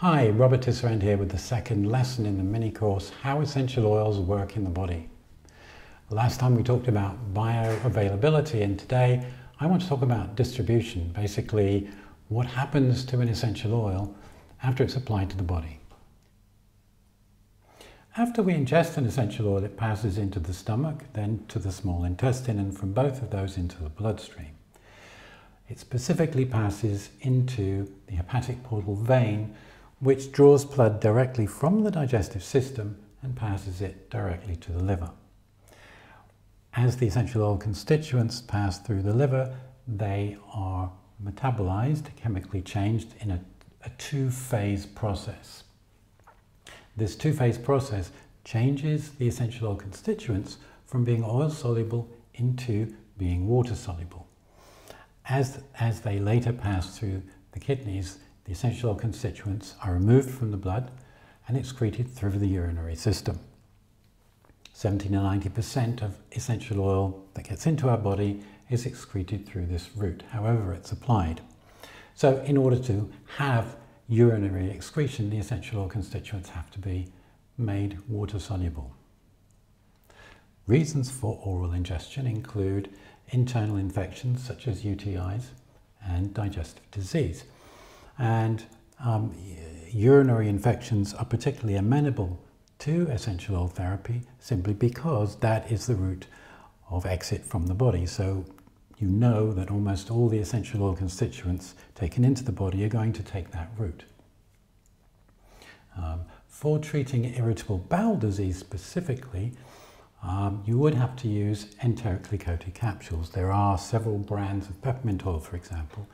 Hi, Robert Tisserand here with the second lesson in the mini course, How Essential Oils Work in the Body. Last time we talked about bioavailability, and today I want to talk about distribution, basically what happens to an essential oil after it's applied to the body. After we ingest an essential oil, it passes into the stomach, then to the small intestine, and from both of those into the bloodstream. It specifically passes into the hepatic portal vein, which draws blood directly from the digestive system and passes it directly to the liver. As the essential oil constituents pass through the liver, they are metabolized, chemically changed in a two-phase process. This two-phase process changes the essential oil constituents from being oil-soluble into being water-soluble. As they later pass through the kidneys, the essential oil constituents are removed from the blood and excreted through the urinary system. 70 to 90% of essential oil that gets into our body is excreted through this route, however it's applied. So in order to have urinary excretion, the essential oil constituents have to be made water-soluble. Reasons for oral ingestion include internal infections such as UTIs and digestive disease. And urinary infections are particularly amenable to essential oil therapy simply because that is the route of exit from the body. So you know that almost all the essential oil constituents taken into the body are going to take that route. For treating irritable bowel disease specifically, you would have to use enterically coated capsules. There are several brands of peppermint oil, for example,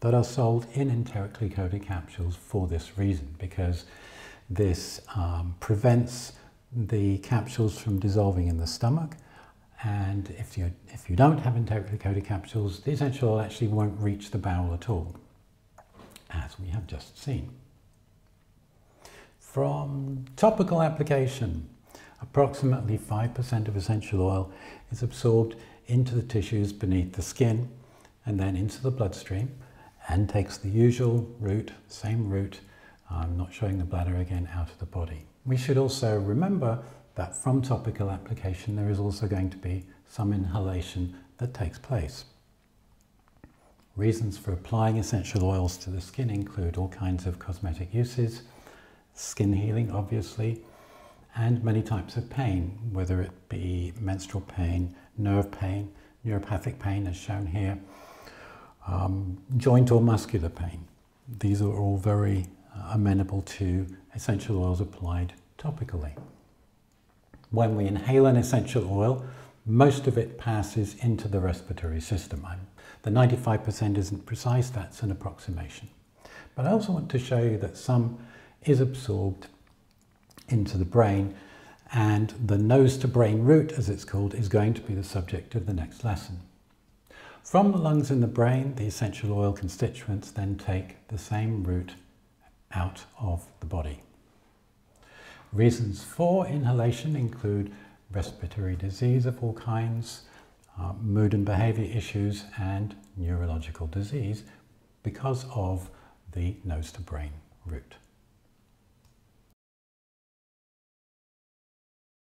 that are sold in enterically coated capsules for this reason, because this prevents the capsules from dissolving in the stomach. And if you don't have enterically coated capsules, the essential oil actually won't reach the bowel at all, as we have just seen. From topical application, approximately 5% of essential oil is absorbed into the tissues beneath the skin and then into the bloodstream and takes the usual route, same route, not showing the bladder again, out of the body. We should also remember that from topical application there is also going to be some inhalation that takes place. Reasons for applying essential oils to the skin include all kinds of cosmetic uses, skin healing obviously, and many types of pain, whether it be menstrual pain, nerve pain, neuropathic pain as shown here, joint or muscular pain. These are all very amenable to essential oils applied topically. When we inhale an essential oil, most of it passes into the respiratory system. The 95% isn't precise, that's an approximation. But I also want to show you that some is absorbed into the brain, and the nose-to-brain route, as it's called, is going to be the subject of the next lesson. From the lungs and the brain, the essential oil constituents then take the same route out of the body. Reasons for inhalation include respiratory disease of all kinds, mood and behavior issues, and neurological disease because of the nose-to-brain route.